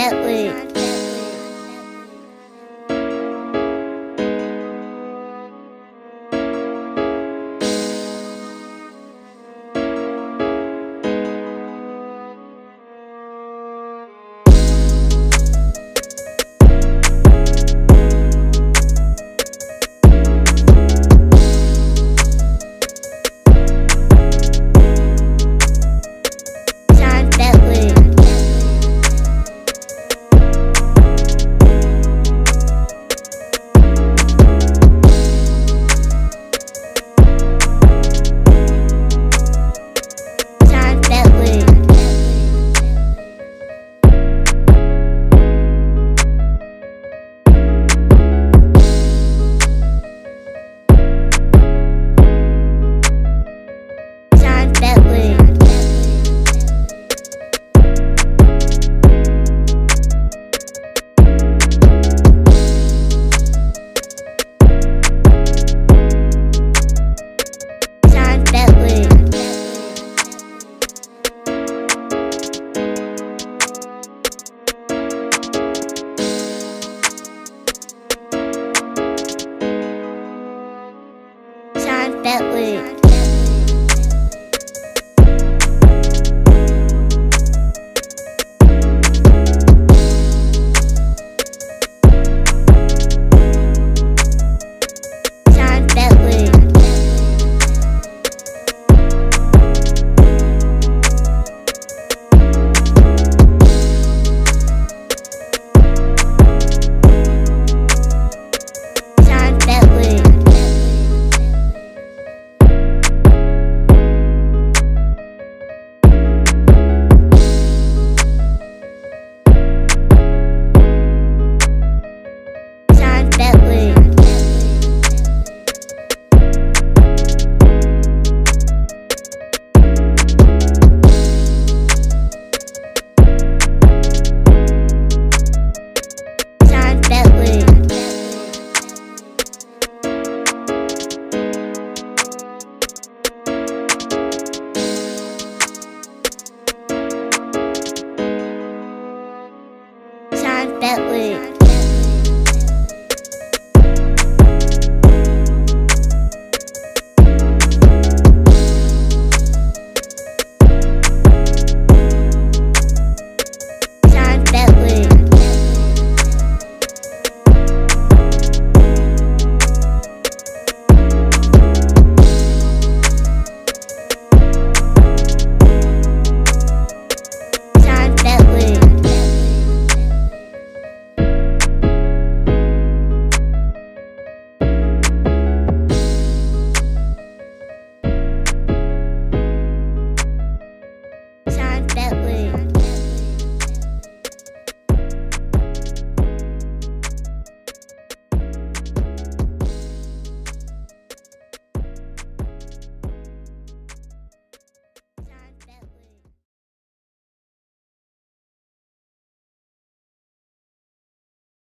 Bentley. Bentley.